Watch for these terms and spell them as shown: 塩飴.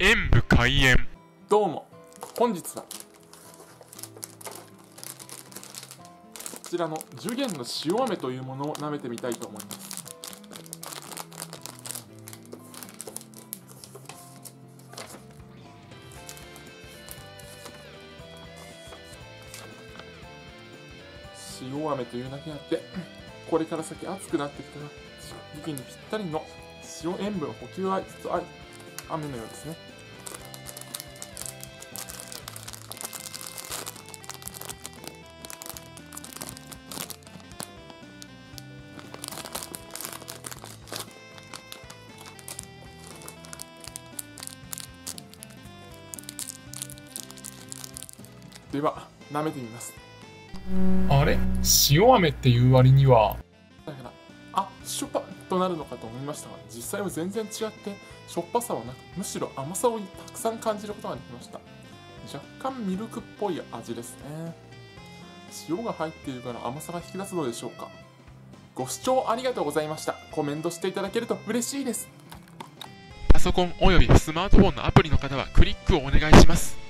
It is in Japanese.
演武開演。どうも、本日はこちらの寿限の塩飴というものを舐めてみたいと思います。塩飴というだけあって、これから先暑くなってきたら時期にぴったりの塩塩分補給は雨のようですね。では舐めてみます。あれ、塩飴っていう割にはだから、あ、しょっぱとなるのかと思いましたが、実際は全然違ってしょっぱさはなく、むしろ甘さをたくさん感じることができました。若干ミルクっぽい味ですね。塩が入っているから甘さが引き出すのでしょうか。ご視聴ありがとうございました。コメントしていただけると嬉しいです。パソコンおよびスマートフォンのアプリの方はクリックをお願いします。